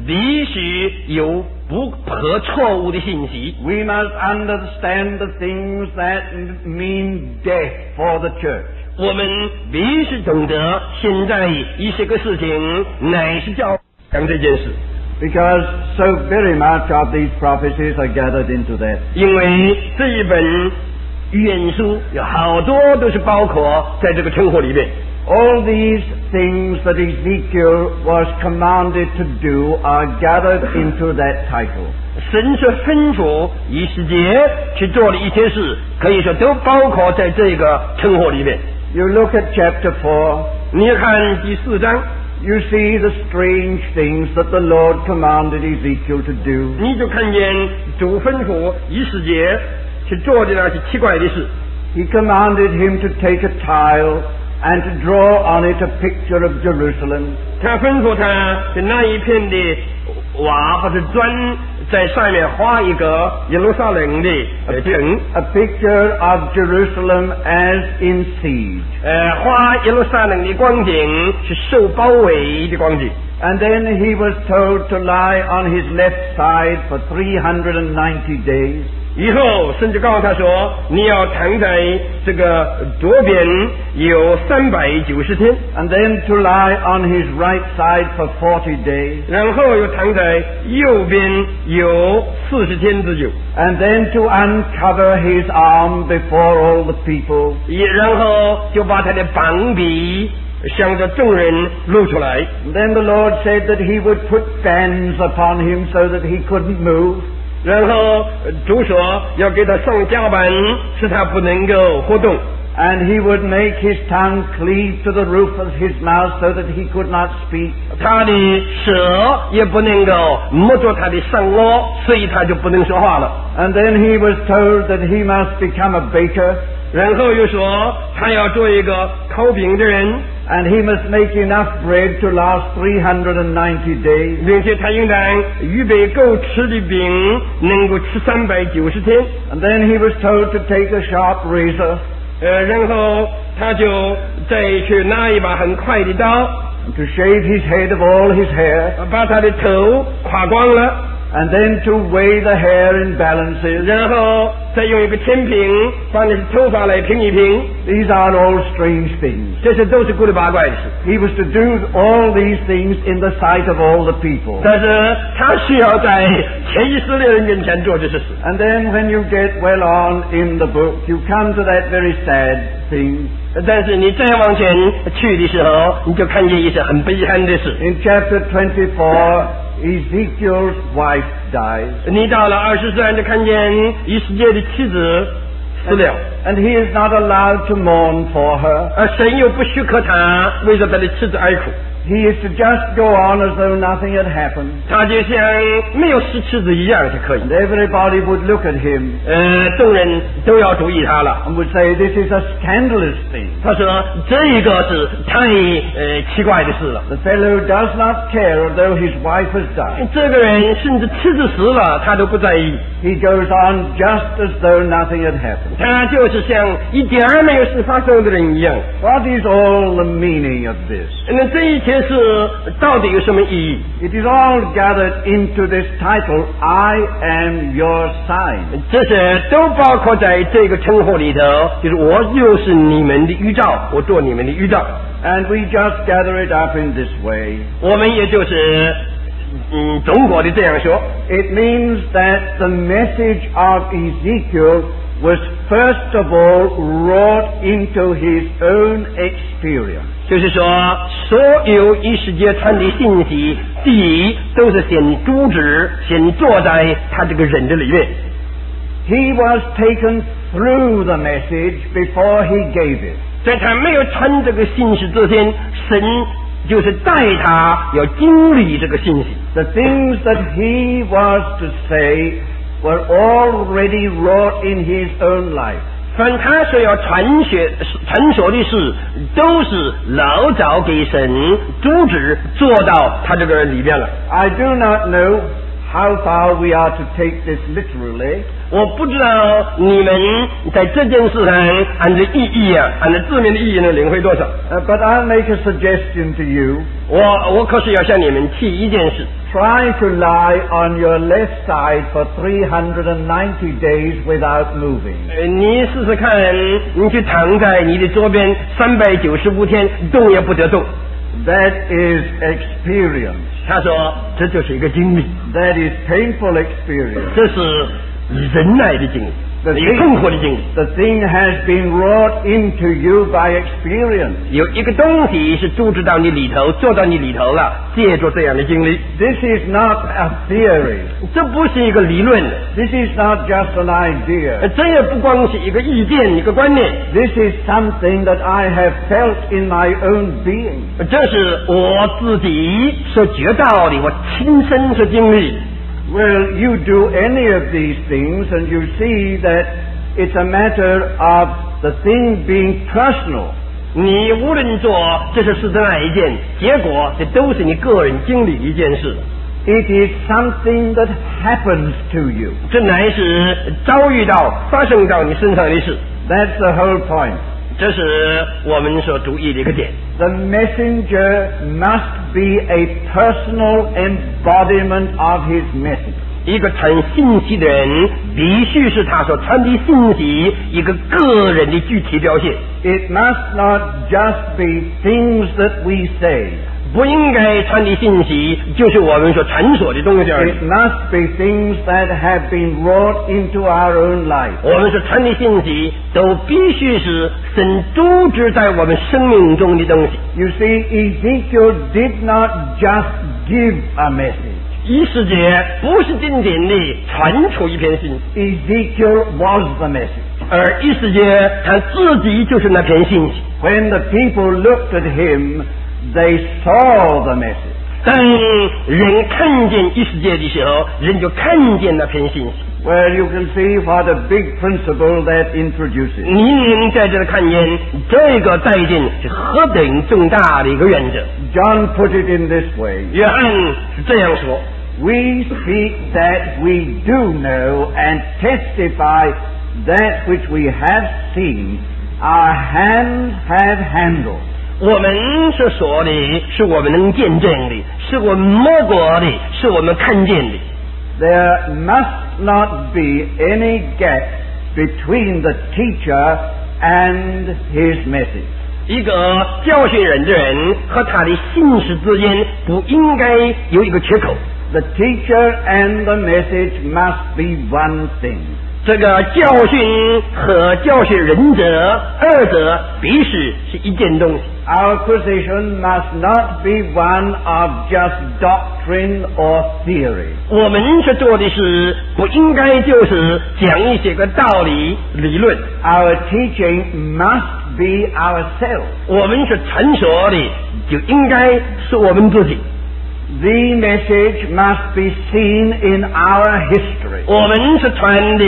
必须有不可错误的信息。We must understand the things that mean death for the church.我们必须懂得现在一些个事情乃是教讲这件事 because so very much of these prophecies are gathered into that. 因为这一本预言书有好多都是包括在这个称呼里面 all these things that Ezekiel was commanded to do are gathered into that title. 神所吩咐以西结去做的一些事可以说都包括在这个称呼里面You look at chapter four. 你看第四章 You see the strange things that the Lord commanded Ezekiel to do. 你就看见主吩咐以西结去做的那些奇怪的事 He commanded him to take a tile and to draw on it a picture of Jerusalem. 他吩咐他在那一片的瓦或者砖在上面画一个耶路撒冷的城 A picture of Jerusalem as in siege. 呃，画耶路撒冷的光景是受包围的光景 And then he was told to lie on his left side for three hundred ninety days. 以后甚至告诉他说你要躺在这个左边有三百九十天 And then to lie on his right side for forty days 然后又躺在右边有四十天之久 And then to uncover his arm before all the people 然后就把他的膀臂向着众人露出来 Then the Lord said that he would put bands upon him so that he couldn't move然后主说要给他上加板使他不能够活动 And he would make his tongue cleave to the roof of his mouth so that he could not speak 他的舌也不能够摸着他的上颚所以他就不能说话了 And then he was told that he must become a baker 然后又说他要做一个烤饼的人 And he must make enough bread to last three hundred ninety days. 并且他应当预备够吃的饼能够吃三百九十天 And then he was told to take a sharp razor. 呃，然后他就再去拿一把很快的刀 And to shave his head of all his hair. 把他的头刮光了And then to weigh the hair in balances. 然后再用一个天平把你的头发来平一平 These are all strange things. 这些都是古里八怪的事 He was to do all these things in the sight of all the people. 但是他需要在全以色列人面前做这些事 And then when you get well on in the book, you come to that very sad thing.但是你再往前去的时候你就看见一些很悲惨的事 In chapter twenty-four, Ezekiel's wife dies. 你到了二十四章就看见以西结的妻子死了 And he is not allowed to mourn for her. 而神又不许可他为了他的妻子哀哭 He is to just go on as though nothing had happened. 他就像没有事妻子一样就可以 And everybody would look at him. 呃，众人都要注意他了 And would say this is a scandalous thing. 他说这一个是太呃奇怪的事了 The fellow does not care though his wife has died. 这个人甚至妻子死了他都不在意 He goes on just as though nothing had happened. 他就是像一点儿没有事发生的人一样 What is all the meaning of this? 那这一切是到底有什么意义 It is all gathered into this title, I am your sign. 这些都包括在这个称呼里头就是我就是你们的预兆我做你们的预兆 And we just gather it up in this way. 我们也就是嗯，中国的这样说 It means that the message of Ezekiel was first of all wrought into his own experience. 就是说，所有以色列传的信息，第一都是先主旨，先坐在他这个人的里面。He was taken through the message before he gave it. 在他没有传这个信息之前，神就是带他要经历这个信息。The things that he was to say were already wrought in his own life. 凡他所要传学传说的事，都是老早给神主旨做到他这个里面了。I do not know how far we are to take this literally. 我不知道你们在这件事上按照意义啊，按照字面的意义能领会多少。Uh, but I'll make a suggestion to you. 我我可是要向你们提一件事。Try to lie on your left side for three hundred ninety days without moving. 你试试看，你去躺在你的左边三百九十五天，动也不得动。That is experience. 他说这就是一个经历。That is painful experience. 这是忍耐的经历，一个痛苦的经历。The thing has been wrought into you by experience. 有一个东西是注入到你里头，做到你里头了，借助这样的经历。This is not a theory. 这不是一个理论。This is not just an idea. 这也不光是一个意见，一个观念。This is something that I have felt in my own being. 这是我自己所觉到的，我亲身所经历。Well, you do any of these things and you see that it's a matter of the thing being personal. 你无论做这些事的哪一件，结果这都是你个人经历一件事。It is something that happens to you. 这乃是遭遇到发生到你身上的事。That's the whole point. 这是我们所注意的一个点。The messenger must be a personal embodiment of his message. 一个传信息的人必须是他所传递信息一个个人的具体表现。It must not just be things that we say. 不应该传递信息就是我们所传说的东西而已。It must be things that have been wrought into our own life. 我们所传递信息都必须是神主旨在我们生命中的东西。You see, Ezekiel did not just give a message. 以斯帖不是仅仅的传出一篇信息。Ezekiel was the message. 而以斯帖他自己就是那篇信息。When the people looked at him, they saw the message. 当人看见以斯帖的时候，人就看见那篇信息。Well, you can see what a big principle that introduces. 你能在这里看见这个带进是何等重大的一个原则。John put it in this way. 约翰是这样说 ：We speak that we do know and testify that which we have seen, our hands have handled. 我们所说的是我们能见证的，是我们摸过的，是我们看见的。There must not be any gap between the teacher and his message. 一个教训人的人和他的信息之间不应该有一个缺口。The teacher and the message must be one thing. 这个教训和教训人者，二者必须是一件东西。Our position must not be one of just doctrine or theory. 我们所做的事不应该就是讲一些个道理理论。Our teaching must be ourselves. 我们所传说的就应该是我们自己。The message must be seen in our history. 我们所传的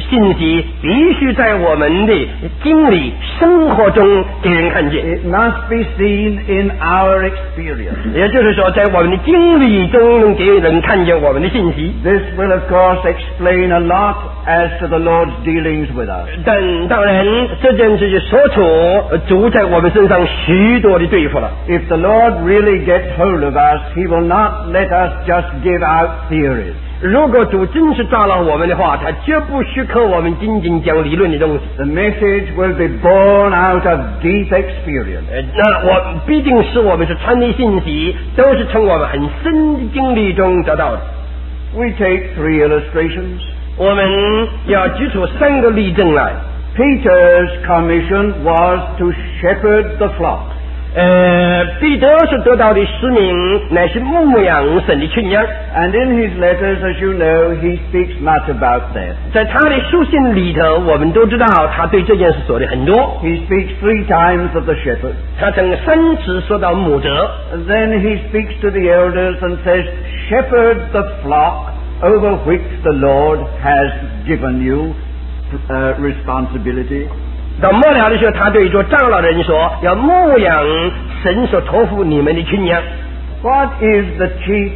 信息必须在我们的经历、生活中给人看见。It must be seen in our experience. 也就是说，在我们的经历中能给人看见我们的信息。This will, of course, explain a lot as to the Lord's dealings with us. 但当然，这件事就说出主在我们身上许多的对付了。If the Lord really gets hold of us, He will not let us just give out theories. 如果主真是抓了我们的话，他绝不许可我们仅仅讲理论的东西。The message will be born out of deep experience. 那我必定使我们是传递信息，都是从我们很深的经历中得到的。We take three illustrations. 我们要举出三个例证来。Peter's commission was to shepherd the flock. 呃，彼得所得到的使命乃是牧养神的群羊。And in his letters, as you know, he speaks much about that. 在他的书信里头，我们都知道他对这件事说的很多。He speaks three times of the shepherd. 他曾三次说到牧者。Then he speaks to the elders and says, "Shepherd the flock over which the Lord has given you uh, responsibility." 到末了的时候，他对做长老的人说：“要牧养神所托付你们的群羊。” What is the chief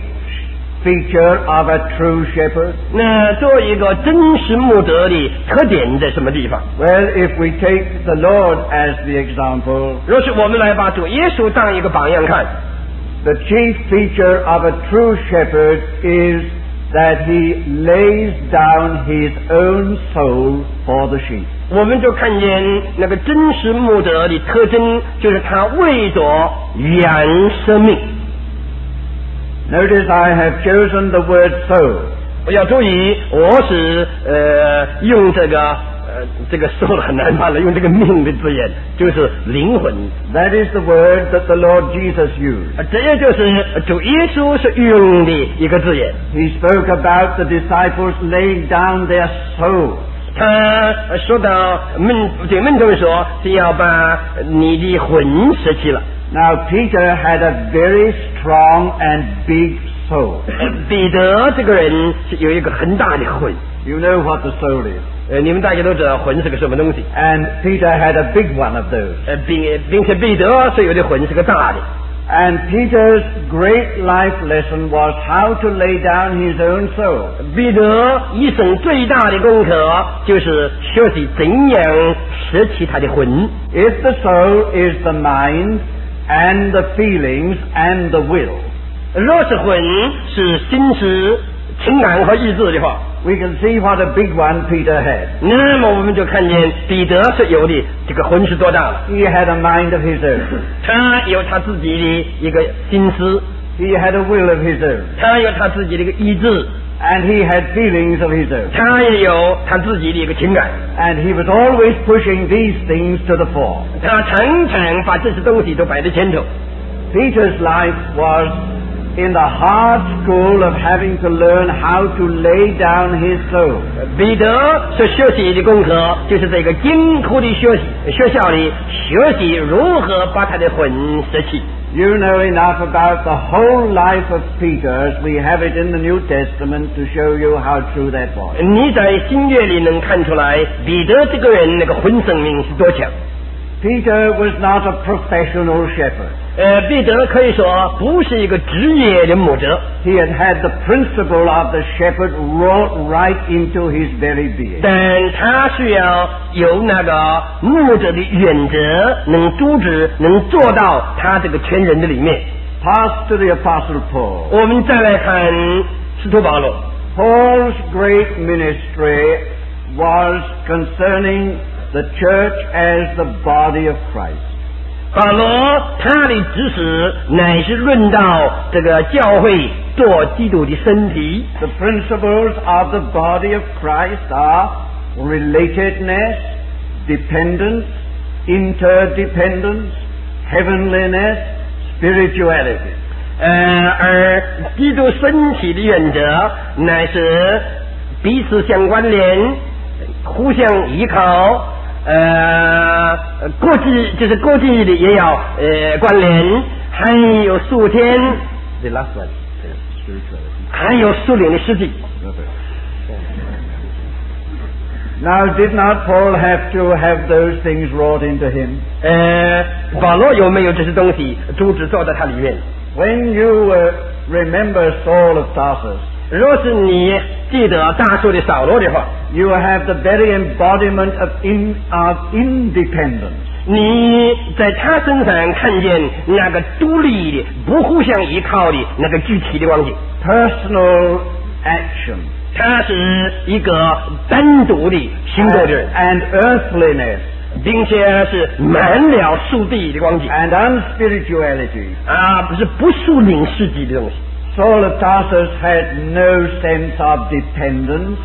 feature of a true shepherd? 那做一个真实牧者的特点在什么地方 ？Well, if we take the Lord as the example, 若是我们来把主耶稣当一个榜样看 ，the chief feature of a true shepherd is that he lays down his own soul for the sheep. 我们就看见那个真实牧者的特征，就是他为着羊生命。Notice I have chosen the word soul. 我要注意，我是呃用这个呃这个 soul 很难办了，用这个命的字眼，就是灵魂。That is the word that the Lord Jesus used. 这也就是主耶稣是用的一个字眼。He spoke about the disciples laying down their soul.他说到门对门徒说是要把你的魂舍弃了。Now Peter had a very strong and big soul. 彼得这个人是有一个很大的魂。You know what the soul is. 呃，你们大家都知道魂是个什么东西。And Peter had a big one of those. 呃，并并且彼得所有的魂是个大的。And Peter's great life lesson was how to lay down his own soul. 彼得一生最大的功课就是学习怎样舍弃他的魂。If the soul is the mind and the feelings and the will. 若是魂是心思、情感和意志的话。We can see what a big one Peter had. 那么我们就看见彼得是有的这个魂是多大了。He had a mind of his own. 他有他自己的一个心思。He had a will of his own. 他有他自己的一个意志。And he had feelings of his own. 他也有他自己的一个情感。And he was always pushing these things to the fore. 他常常把这些东西都摆在前头。Peter's life was.In the hard school of having to learn how to lay down his soul. 彼得所学习的功课就是这个艰苦的学学校里学习如何把他的魂舍弃。You know enough about the whole life of Peter. We have it in the New Testament to show you how true that was. 你在新约里能看出来彼得这个人那个魂生命是多强。Peter was not a professional shepherd. 呃，彼得可以说不是一个职业的牧者。He had had the principle of the shepherd wrought right into his very being. 但他需要有那个牧者的原则，能阻止，能做到他这个全人的里面。Pass to the Apostle Paul. 我们再来看使徒保罗。Paul's great ministry was concerning.The church as the body of Christ. 保罗他的指示乃是论到这个教会做基督的身体。The principles of the body of Christ are relatedness, dependence, interdependence, heavenliness, spirituality. 呃，而基督身体的原则乃是彼此相关联、互相依靠。呃，国际就是国际的也要呃关联，还有属天，还有属灵的实际。Now did not Paul have to have those things wrought into him? 呃，保罗有没有这些东西主旨做在他里面 ？When you remember Saul of Tarsus. 若是你记得大数的扫罗的话 ，You have the very embodiment of in of independence. 你在他身上看见那个独立的、不互相依靠的那个具体的光景。Personal action. 他是一个单独的行动的人。And earthliness. 并且是满了属地的光景。And unspirituality. 啊，不是不属灵世纪的东西。Saul of Tarsus had no sense of dependence.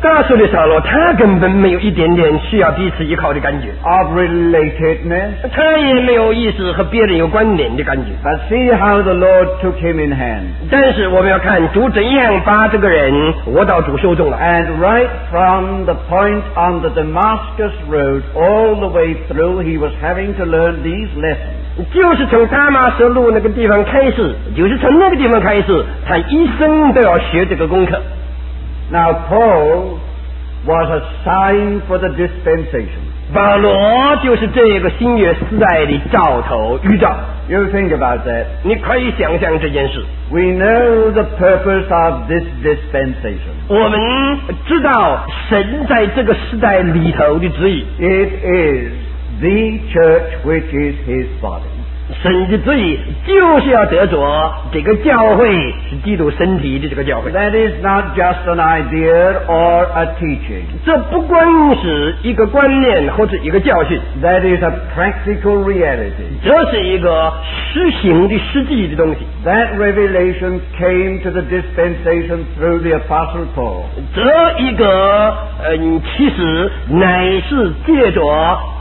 大学的扫罗，他根本没有一点点需要彼此依靠的感觉 of relatedness， 他也没有意识和别人有关联的感觉。 But see how the Lord took him in hand， 但是我们要看主怎样把这个人我到主手中了。 And right from the point on the Damascus road all the way through he was having to learn these lessons， 就是从大马士路那个地方开始，就是从那个地方开始，他一生都要学这个功课。Now Paul was a sign for the dispensation. 保罗就是这个新约时代的兆头预兆。You think about that. 你可以想象这件事。We know the purpose of this dispensation. 我们知道神在这个时代里头的旨意。It is the church which is His body. 神的旨意就是要得着这个教会是基督身体的这个教会。That is not just an idea or a teaching. 这不光是一个观念或者一个教训。That is a practical reality. 这是一个实行的实际的东西。That revelation came to the dispensation through the Apostle Paul. 这一个嗯，其实乃是借着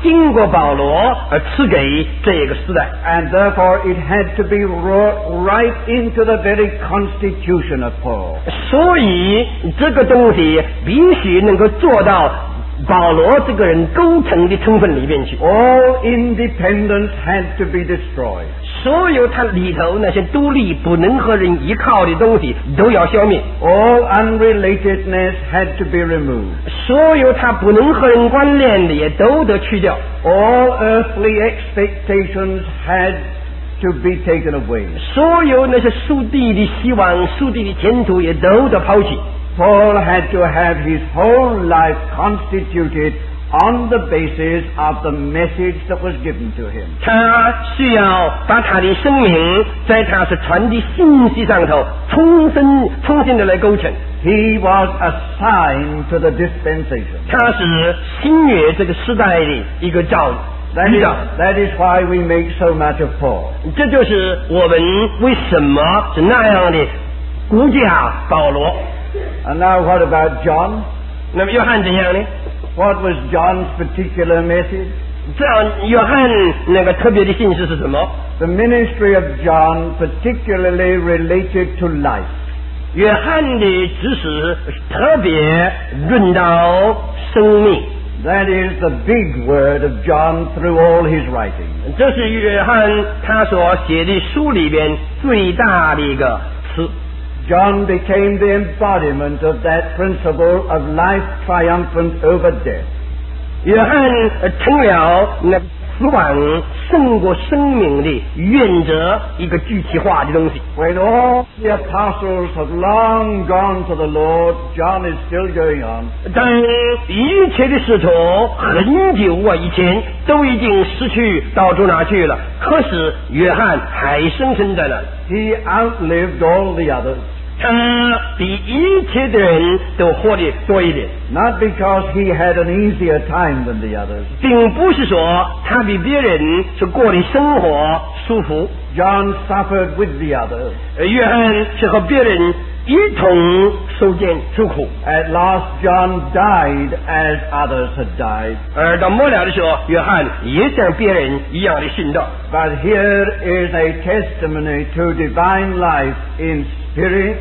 经过保罗而赐给这个时代。And therefore it had to be wrought right into the very constitution of Paul. 所以这个东西必须能够做到保罗这个人构成的成分里面去。All independence had to be destroyed. 所有它里头那些独立不能和人依靠的东西都要消灭。All unrelatedness had to be removed. 所有它不能和人关联的也都得去掉。All earthly expectations had to be taken away. 所有那些属地的希望、属地的前途也都得抛弃。Paul had to have his whole life constituted on the basis of the message that was given to him. 他需要把他的生命在他所传递信息上头重新、重新的来构成。He was a sign to the dispensation. 他是新约这个时代的一个兆头。That is, that is why we make so much of Paul. 这就是我们为什么是那样的估价保罗。And now what about John? 那么约翰怎样呢？ What was John's particular message? 这约翰那个特别的信息是什么？ The ministry of John particularly related to life. 约翰的指示特别论到生命。That is the big word of John through all his writings. 这是约翰他所写的书里边最大的一个词。John became the embodiment of that principle of life triumphant over death. 约翰成了那死亡胜过生命的原则，一个具体化的东西。When all the apostles have long gone to the Lord, John is still going on. 当一切的使徒很久啊以前都已经失去到主哪去了，可是约翰还生存在那里。He outlived all the others. 他比一切的人都活得多一点。Not because he had an easier time than the others. 并不是说他比别人是过的生活舒服。John suffered with the others. 约翰是和别人一同受尽受苦。At last John died as others had died. 而到末了的时候，约翰也像别人一样的殉道。But here is a testimony to divine life in spirit,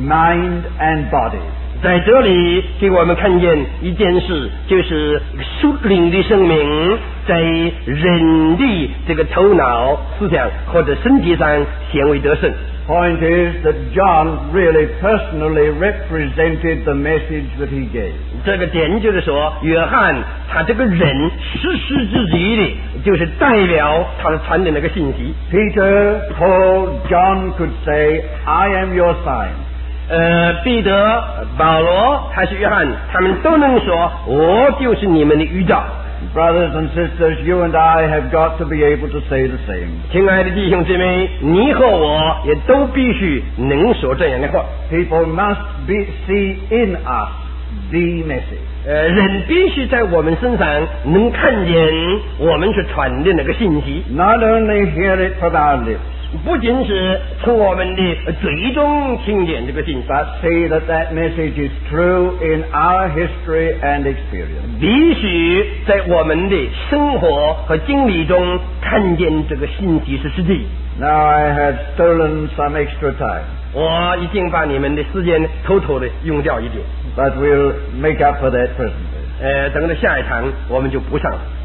mind, and body. 在这里给我们看见一件事，就是属灵的生命在人的这个头脑、思想或者身体上显为得胜。Point is that John really personally represented the message that he gave. 这个点就是说，约翰他这个人实实至极的，就是代表他传的那个信息。Peter Paul John could say, "I am your sign." 呃，彼得、保罗还是约翰，他们都能说，我就是你们的预兆。Brothers and sisters, you and I have got to be able to say the same. 亲爱的弟兄姊妹，你和我也都必须能说这样的话。People must be see in us the message. 呃，人必须在我们身上能看见我们所传的那个信息。Not only hear it from our lips. 不仅是从我们的最终经典这个信息 but see that that message is true in our history and experience. 必须在我们的生活和经历中看见这个信息是实际。Now I have stolen some extra time. 我已经把你们的时间偷偷的用掉一点。But we'll make up for that presently. 呃，等到下一堂我们就补上了。